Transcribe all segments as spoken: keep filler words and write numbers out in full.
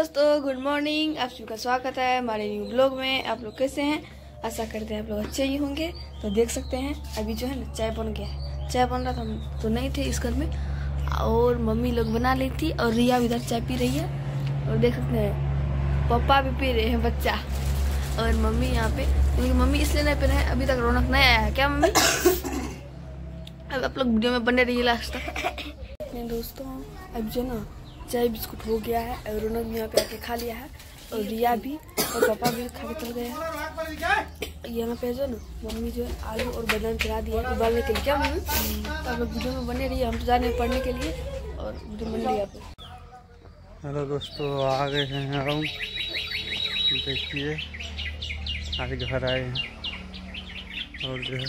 दोस्तों good morning, आप सबका स्वागत है हमारे न्यू ब्लॉग में। आप लोग कैसे हैं? आशा करते हैं आप लोग अच्छे ही होंगे। तो देख सकते हैं अभी जो है ना चाय बन गया है। चाय बन रहा था, हम तो नहीं थे इस घर में और मम्मी लोग बना ली थी और रिया भी इधर चाय पी रही है। और देख सकते हैं पापा भी पी रहे हैं बच्चा और मम्मी यहाँ पे, क्योंकि मम्मी इसलिए नहीं पी रहे हैं, अभी तक रौनक नहीं आया है क्या मम्मी? अब आप लोग वीडियो में बने रहिए लास्ट तक। दोस्तों अब जो ना चाय बिस्कुट हो गया है और रौनक भी यहाँ पे आके खा लिया है और रिया भी और पापा भी खा के चल गए हैं। यहाँ पे जो ना मम्मी जो है आलू और बादाम चढ़ा दिया है उबालने के लिए, क्या मम्मी? तो आप लोग वीडियो में बने रहिए, हम तो जा रहे हैं पढ़ने के लिए और वीडियो बन रही है। हेलो दोस्तों, आ गए हैं हम, देखिए आज घर आए हैं और जो है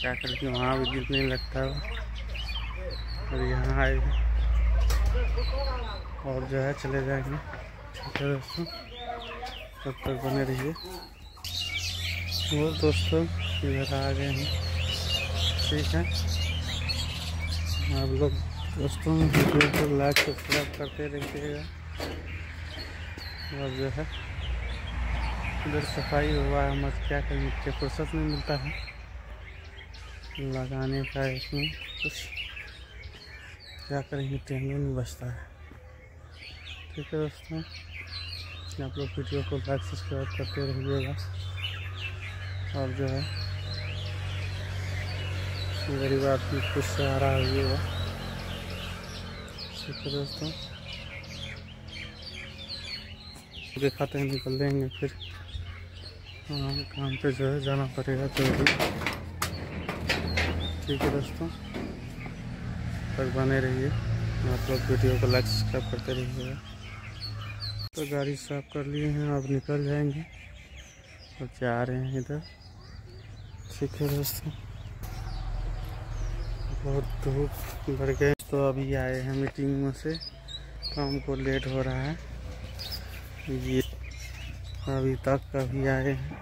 क्या करके वहाँ भी जितने लगता है और यहाँ आए हैं और जो है चले जाएंगे। ठीक है दोस्तों, तब तक बने रहिए। वो दोस्तों इधर आ गए हैं, ठीक है। आप लोग दोस्तों वीडियो को लाइक सब्सक्राइब करते रहिएगा। और जो है इधर सफाई हुआ है, मत क्या करें, इसके फुर्सत नहीं मिलता है लगाने का, इसमें कुछ क्या करेंगे, टाइम नहीं बचता है। ठीक है दोस्तों, आप लोग वीडियो को लाइक सब्सक्राइब करते रहिएगा। और जो है गरीब आदमी कुछ सहारा होगा। ठीक है दोस्तों, दिखाते हैं निकल देंगे, फिर हम काम पे जो है जाना पड़ेगा तो भी। ठीक है दोस्तों, पर बने रहिए, आप लोग वीडियो को लाइक सब्सक्राइब करते रहिएगा। तो गाड़ी साफ कर लिए हैं, अब निकल जाएंगे और जा रहे हैं इधर। ठीक है दोस्तों, बहुत धूप बढ़ गए तो अभी आए हैं मीटिंग में से, काम को लेट हो रहा है। ये अभी तक अभी आए हैं,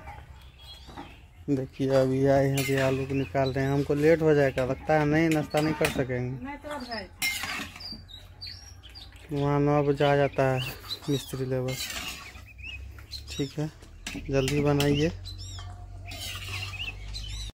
देखिए अभी आए हैं, अभी आलू को निकाल रहे हैं। हमको लेट हो जाएगा लगता है, नहीं नाश्ता नहीं कर सकेंगे, वहाँ नौ बजे आ जाता है मिस्त्री लेबर। ठीक है, जल्दी बनाइए।